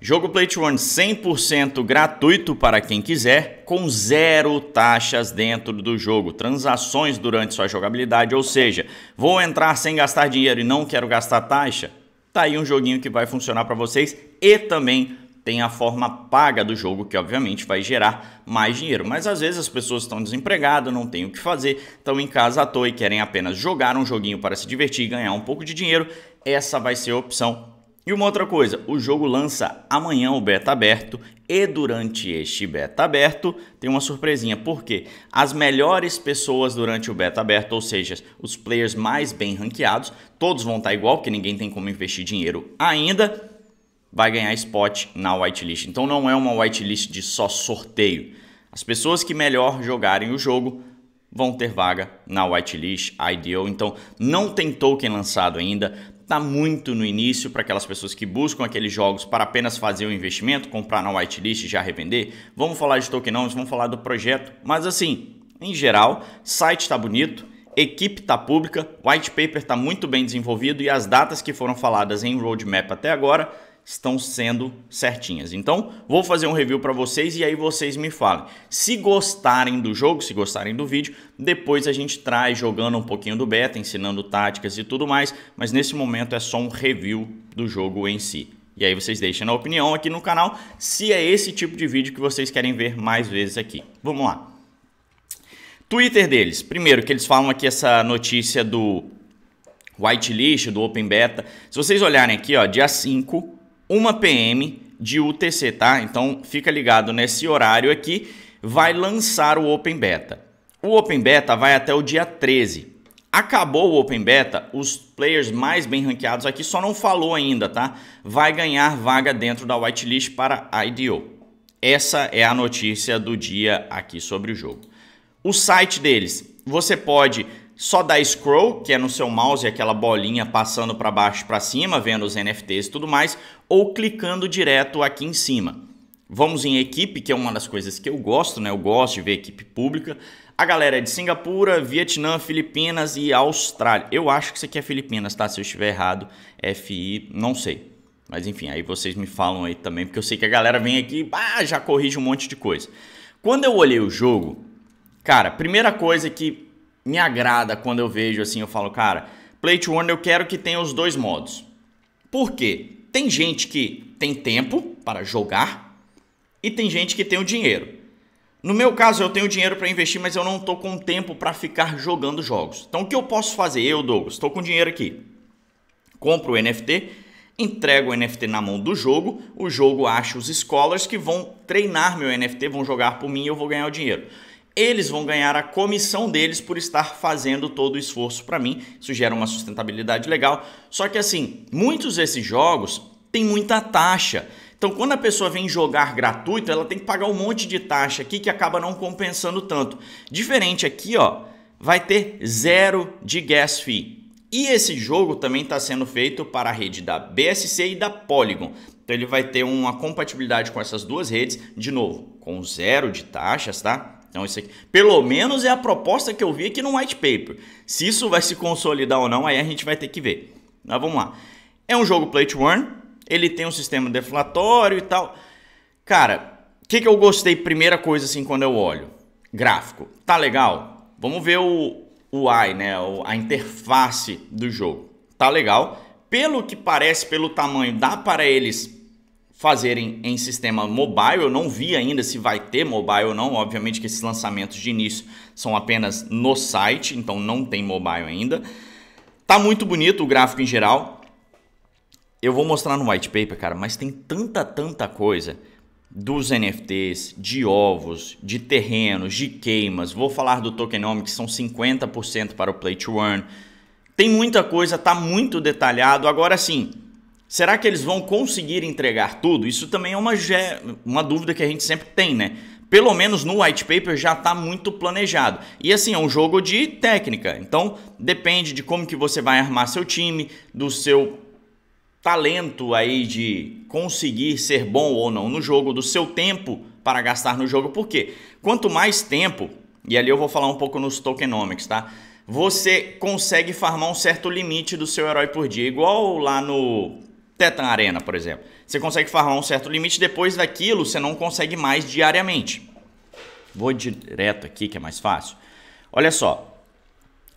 Jogo Play to Earn 100% gratuito para quem quiser, com zero taxas dentro do jogo, transações durante sua jogabilidade, ou seja, vou entrar sem gastar dinheiro e não quero gastar taxa, tá aí um joguinho que vai funcionar para vocês. E também tem a forma paga do jogo, que obviamente vai gerar mais dinheiro, mas às vezes as pessoas estão desempregadas, não tem o que fazer, estão em casa à toa e querem apenas jogar um joguinho para se divertir e ganhar um pouco de dinheiro, essa vai ser a opção. E uma outra coisa, o jogo lança amanhã o beta aberto e durante este beta aberto tem uma surpresinha, porque as melhores pessoas durante o beta aberto, ou seja, os players mais bem ranqueados, todos vão estar igual, porque ninguém tem como investir dinheiro ainda, vai ganhar spot na whitelist. Então não é uma whitelist de só sorteio. As pessoas que melhor jogarem o jogo vão ter vaga na whitelist, IDO. Então não tem token lançado ainda, está muito no início para aquelas pessoas que buscam aqueles jogos para apenas fazer o investimento, comprar na whitelist e já revender. Vamos falar de tokenomics, vamos falar do projeto, mas assim, em geral, site está bonito, equipe está pública, white paper está muito bem desenvolvido e as datas que foram faladas em roadmap até agora estão sendo certinhas. Então vou fazer um review para vocês e aí vocês me falem. Se gostarem do jogo, se gostarem do vídeo, depois a gente traz jogando um pouquinho do beta, ensinando táticas e tudo mais, mas nesse momento é só um review do jogo em si. E aí vocês deixam na opinião aqui no canal se é esse tipo de vídeo que vocês querem ver mais vezes aqui. Vamos lá. Twitter deles. Primeiro que eles falam aqui essa notícia do whitelist, do open beta. Se vocês olharem aqui, ó, dia 5... 1 PM de UTC, tá? Então fica ligado nesse horário aqui, vai lançar o Open Beta. O Open Beta vai até o dia 13. Acabou o Open Beta, os players mais bem ranqueados aqui, só não falou ainda, tá? Vai ganhar vaga dentro da whitelist para IDO. Essa é a notícia do dia aqui sobre o jogo. O site deles, você pode só dar scroll, que é no seu mouse, aquela bolinha passando para baixo e para cima, vendo os NFTs e tudo mais, ou clicando direto aqui em cima. Vamos em equipe, que é uma das coisas que eu gosto, né? Eu gosto de ver equipe pública. A galera é de Singapura, Vietnã, Filipinas e Austrália. Eu acho que isso aqui é Filipinas, tá? Se eu estiver errado, FI, não sei. Mas enfim, aí vocês me falam aí também, porque eu sei que a galera vem aqui e já corrige um monte de coisa. Quando eu olhei o jogo, cara, primeira coisa que me agrada quando eu vejo assim, eu falo, cara, Play to Earn eu quero que tenha os dois modos. Por quê? Tem gente que tem tempo para jogar e tem gente que tem o dinheiro. No meu caso, eu tenho dinheiro para investir, mas eu não estou com tempo para ficar jogando jogos. Então, o que eu posso fazer? Eu, Douglas, estou com dinheiro aqui. Compro o NFT, entrego o NFT na mão do jogo, o jogo acha os scholars que vão treinar meu NFT, vão jogar por mim e eu vou ganhar o dinheiro. Eles vão ganhar a comissão deles por estar fazendo todo o esforço para mim. Isso gera uma sustentabilidade legal. Só que assim, muitos desses jogos têm muita taxa. Então quando a pessoa vem jogar gratuito, ela tem que pagar um monte de taxa aqui que acaba não compensando tanto. Diferente aqui, ó, vai ter zero de gas fee. E esse jogo também está sendo feito para a rede da BSC e da Polygon. Então ele vai ter uma compatibilidade com essas duas redes, de novo, com zero de taxas, tá? Então isso aqui, pelo menos é a proposta que eu vi aqui no white paper. Se isso vai se consolidar ou não, aí a gente vai ter que ver. Mas vamos lá. É um jogo play to earn, ele tem um sistema deflatório e tal. Cara, o que eu gostei, primeira coisa assim, quando eu olho? Gráfico. Tá legal? Vamos ver o UI, né? A interface do jogo. Tá legal. Pelo que parece, pelo tamanho, dá para eles fazerem em sistema mobile. Eu não vi ainda se vai ter mobile ou não, obviamente que esses lançamentos de início são apenas no site, então não tem mobile ainda. Tá muito bonito o gráfico em geral. Eu vou mostrar no white paper, cara, mas tem tanta coisa dos NFTs, de ovos, de terrenos, de queimas. Vou falar do tokenomics, são 50% para o play to earn. Tem muita coisa, tá muito detalhado. Agora sim, será que eles vão conseguir entregar tudo? Isso também é uma dúvida que a gente sempre tem, né? Pelo menos no white paper já está muito planejado. E assim, é um jogo de técnica. Então, depende de como que você vai armar seu time, do seu talento aí de conseguir ser bom ou não no jogo, do seu tempo para gastar no jogo. Por quê? Quanto mais tempo, e ali eu vou falar um pouco nos tokenomics, tá? Você consegue farmar um certo limite do seu herói por dia, igual lá no Tetan Arena, por exemplo. você consegue farmar um certo limite, depois daquilo você não consegue mais diariamente. Vou direto aqui que é mais fácil. Olha só,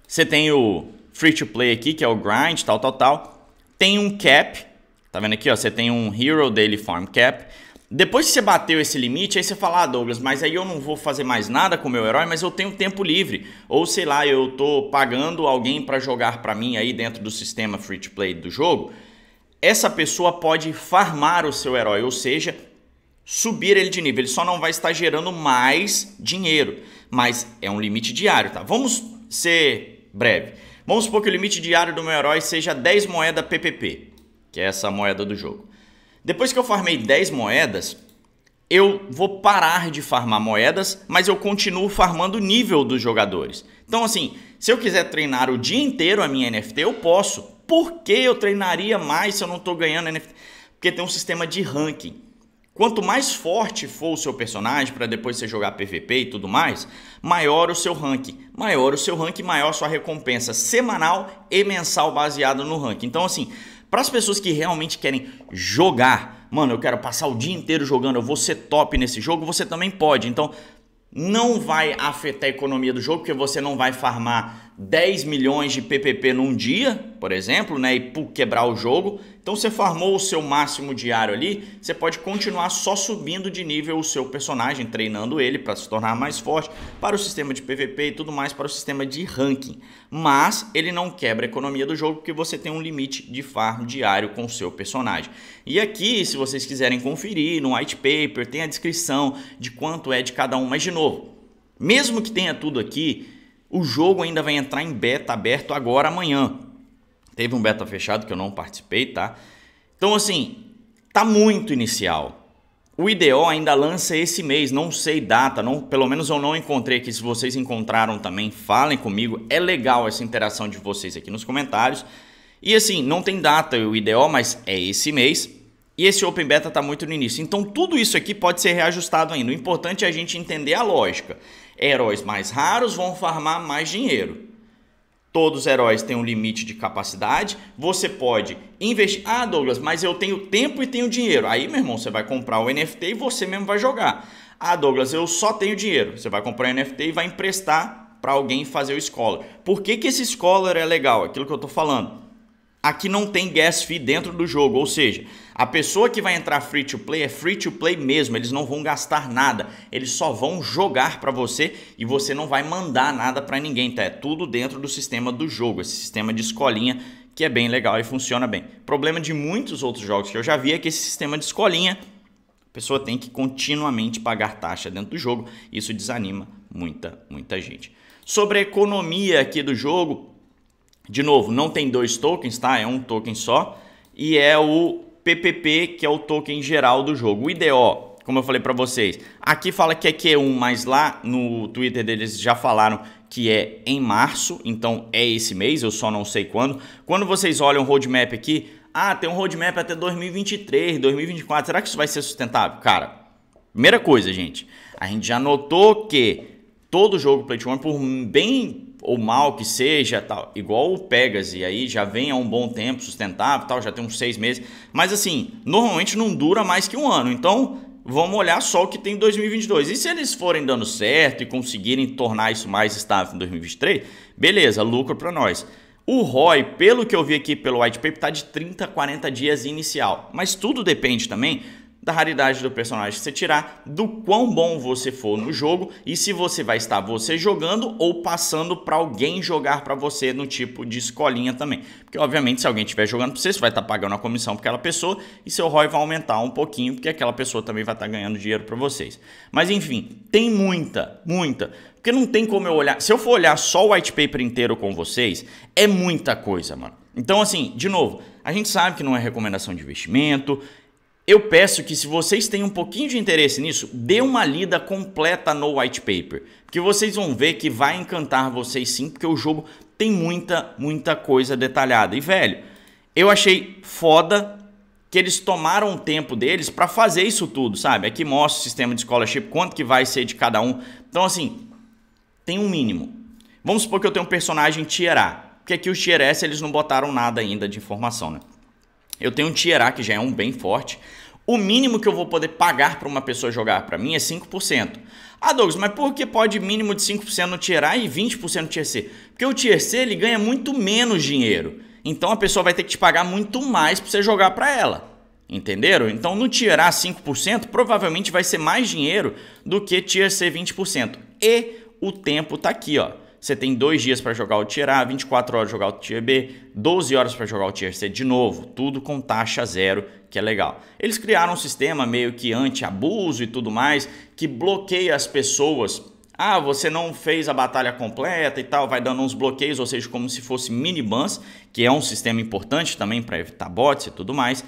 você tem o free to play aqui, que é o grind, tal, tal, tal. Tem um cap, tá vendo aqui, ó, você tem um Hero Daily Farm Cap. Depois que você bateu esse limite, aí você fala, ah, Douglas, mas aí eu não vou fazer mais nada com o meu herói, mas eu tenho tempo livre. Ou sei lá, eu tô pagando alguém para jogar para mim aí dentro do sistema free to play do jogo. Essa pessoa pode farmar o seu herói, ou seja, subir ele de nível. Ele só não vai estar gerando mais dinheiro, mas é um limite diário, tá? Vamos ser breve. Vamos supor que o limite diário do meu herói seja 10 moedas PPP, que é essa moeda do jogo. Depois que eu farmei 10 moedas, eu vou parar de farmar moedas, mas eu continuo farmando o nível dos jogadores. Então assim, se eu quiser treinar o dia inteiro a minha NFT, eu posso. Por que eu treinaria mais se eu não estou ganhando NFT? Porque tem um sistema de ranking. Quanto mais forte for o seu personagem, para depois você jogar PVP e tudo mais, maior o seu ranking. Maior o seu ranking, maior a sua recompensa semanal e mensal baseado no ranking. Então assim, para as pessoas que realmente querem jogar, mano, eu quero passar o dia inteiro jogando, eu vou ser top nesse jogo, você também pode. Então, não vai afetar a economia do jogo, porque você não vai farmar 10 milhões de PPP num dia, por exemplo, né, e quebrar o jogo. Então, você farmou o seu máximo diário ali, você pode continuar só subindo de nível o seu personagem, treinando ele para se tornar mais forte, para o sistema de PVP e tudo mais, para o sistema de ranking. Mas ele não quebra a economia do jogo, porque você tem um limite de farm diário com o seu personagem. E aqui, se vocês quiserem conferir, no white paper, tem a descrição de quanto é de cada um. Mas, de novo, mesmo que tenha tudo aqui, o jogo ainda vai entrar em beta aberto agora amanhã. Teve um beta fechado que eu não participei, tá? Então assim, tá muito inicial. O IDO ainda lança esse mês, não sei data, não, pelo menos eu não encontrei aqui. Se vocês encontraram também, falem comigo. É legal essa interação de vocês aqui nos comentários. E assim, não tem data o IDO, mas é esse mês. E esse Open Beta tá muito no início. Então tudo isso aqui pode ser reajustado ainda. O importante é a gente entender a lógica. Heróis mais raros vão farmar mais dinheiro. Todos os heróis têm um limite de capacidade, você pode investir. Ah, Douglas, mas eu tenho tempo e tenho dinheiro. Aí, meu irmão, você vai comprar o NFT e você mesmo vai jogar. Ah, Douglas, eu só tenho dinheiro. Você vai comprar o NFT e vai emprestar para alguém fazer o Scholar. Por que que esse Scholar é legal? Aquilo que eu tô falando. Aqui não tem gas fee dentro do jogo, ou seja, a pessoa que vai entrar free-to-play é free-to-play mesmo, eles não vão gastar nada, eles só vão jogar para você e você não vai mandar nada para ninguém, tá? É tudo dentro do sistema do jogo, esse sistema de escolinha que é bem legal e funciona bem. O problema de muitos outros jogos que eu já vi é que esse sistema de escolinha, a pessoa tem que continuamente pagar taxa dentro do jogo, isso desanima muita gente. Sobre a economia aqui do jogo, de novo, não tem dois tokens, tá? É um token só. E é o PPP, que é o token geral do jogo. O IDO, como eu falei para vocês, aqui fala que é Q1, mas lá no Twitter deles já falaram que é em março. Então é esse mês, eu só não sei quando. Quando vocês olham o roadmap aqui, ah, tem um roadmap até 2023, 2024. Será que isso vai ser sustentável? Cara, primeira coisa, gente. A gente já notou que todo jogo Play to Earn, por bem ou mal que seja, tal, igual o Pegasus, e aí já vem há um bom tempo sustentável, tal, já tem uns 6 meses, mas assim, normalmente não dura mais que um ano, então vamos olhar só o que tem em 2022, e se eles forem dando certo e conseguirem tornar isso mais estável em 2023, beleza, lucro para nós. O ROI, pelo que eu vi aqui pelo white paper, tá de 30 a 40 dias inicial, mas tudo depende também da raridade do personagem que você tirar, do quão bom você for no jogo e se você vai estar você jogando ou passando para alguém jogar para você no tipo de escolinha também. Porque obviamente se alguém estiver jogando para você vai estar pagando a comissão para aquela pessoa e seu ROI vai aumentar um pouquinho porque aquela pessoa também vai estar ganhando dinheiro para vocês. Mas enfim, tem muita. Porque não tem como eu olhar, se eu for olhar só o white paper inteiro com vocês, é muita coisa, mano. Então assim, de novo, a gente sabe que não é recomendação de investimento. Eu peço que se vocês têm um pouquinho de interesse nisso, dê uma lida completa no white paper, porque vocês vão ver que vai encantar vocês sim, porque o jogo tem muita coisa detalhada. E velho, eu achei foda que eles tomaram o tempo deles para fazer isso tudo, sabe? Aqui mostra o sistema de scholarship, quanto que vai ser de cada um. Então assim, tem um mínimo. Vamos supor que eu tenho um personagem tier A, porque aqui os tier S eles não botaram nada ainda de informação, né? Eu tenho um tier A que já é um bem forte. o mínimo que eu vou poder pagar para uma pessoa jogar para mim é 5%. Ah, Douglas, mas por que pode mínimo de 5% no Tier A e 20% no Tier C? Porque o Tier C ele ganha muito menos dinheiro. Então a pessoa vai ter que te pagar muito mais para você jogar para ela. Entenderam? Então no Tier A 5% provavelmente vai ser mais dinheiro do que Tier C 20%. E o tempo tá aqui, ó. Você tem 2 dias para jogar o Tier A, 24 horas para jogar o Tier B, 12 horas para jogar o Tier C de novo, tudo com taxa zero, que é legal. Eles criaram um sistema meio que anti-abuso e tudo mais, que bloqueia as pessoas. Ah, você não fez a batalha completa e tal, vai dando uns bloqueios, ou seja, como se fosse mini-bans, que é um sistema importante também para evitar bots e tudo mais.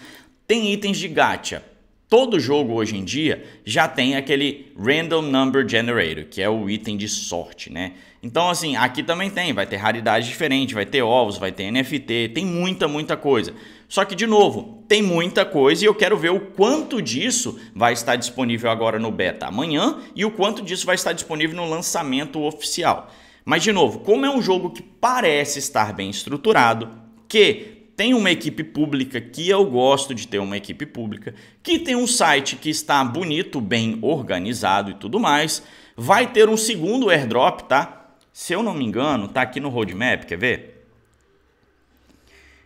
Tem itens de gacha. Todo jogo hoje em dia já tem aquele Random Number Generator, que é o item de sorte, né? Então, assim, aqui também tem, vai ter raridade diferente, vai ter ovos, vai ter NFT, tem muita coisa. Só que, de novo, tem muita coisa e eu quero ver o quanto disso vai estar disponível agora no beta amanhã e o quanto disso vai estar disponível no lançamento oficial. Mas, de novo, como é um jogo que parece estar bem estruturado, que tem uma equipe pública, que eu gosto de ter uma equipe pública, que tem um site que está bonito, bem organizado e tudo mais, vai ter um segundo airdrop, tá? Se eu não me engano, tá aqui no roadmap, quer ver?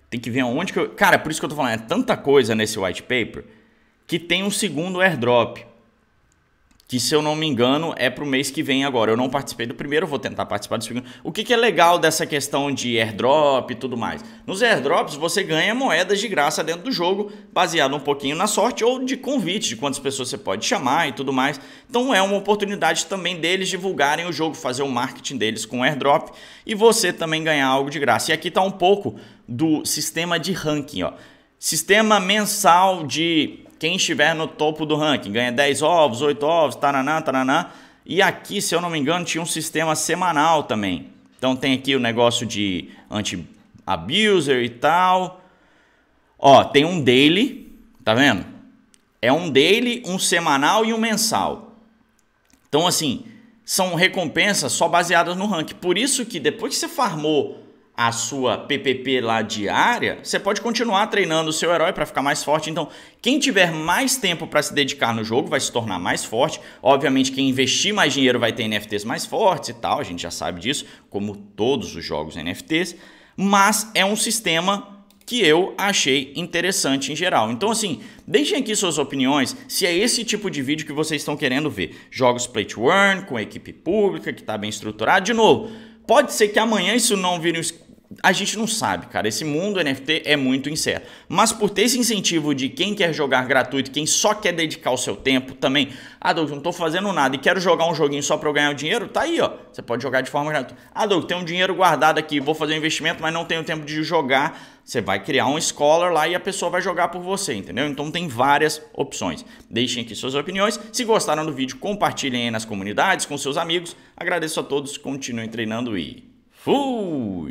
Tem que ver aonde que eu... Cara, por isso que eu tô falando, é tanta coisa nesse white paper, que tem um segundo airdrop, que se eu não me engano é pro mês que vem agora. Eu não participei do primeiro, vou tentar participar do segundo. O que é legal dessa questão de airdrop e tudo mais? Nos airdrops você ganha moedas de graça dentro do jogo, baseado um pouquinho na sorte ou de convite, de quantas pessoas você pode chamar e tudo mais. Então é uma oportunidade também deles divulgarem o jogo, fazer o marketing deles com airdrop e você também ganhar algo de graça. E aqui tá um pouco do sistema de ranking, ó. Sistema mensal de... Quem estiver no topo do ranking ganha 10 ovos, 8 ovos, taraná, taraná. E aqui, se eu não me engano, tinha um sistema semanal também. Então tem aqui o negócio de anti-abuser e tal. Ó, tem um daily, tá vendo? É um daily, um semanal e um mensal. Então assim, são recompensas só baseadas no ranking. Por isso que depois que você farmou a sua PPP lá diária, você pode continuar treinando o seu herói para ficar mais forte. Então, quem tiver mais tempo para se dedicar no jogo vai se tornar mais forte. Obviamente, quem investir mais dinheiro vai ter NFTs mais fortes e tal, a gente já sabe disso, como todos os jogos NFTs, mas é um sistema que eu achei interessante em geral. Então assim, deixem aqui suas opiniões se é esse tipo de vídeo que vocês estão querendo ver. Jogos Play to Earn, com equipe pública, que está bem estruturado. De novo, pode ser que amanhã isso não vire... A gente não sabe, cara. Esse mundo NFT é muito incerto. Mas por ter esse incentivo de quem quer jogar gratuito, quem só quer dedicar o seu tempo também... Ah, Douglas, não tô fazendo nada e quero jogar um joguinho só para eu ganhar o dinheiro? Tá aí, ó. Você pode jogar de forma gratuita. Ah, Douglas, tem um dinheiro guardado aqui, vou fazer um investimento, mas não tenho tempo de jogar... Você vai criar um scholar lá e a pessoa vai jogar por você, entendeu? Então tem várias opções. Deixem aqui suas opiniões. Se gostaram do vídeo, compartilhem aí nas comunidades, com seus amigos. Agradeço a todos, continuem treinando e fui!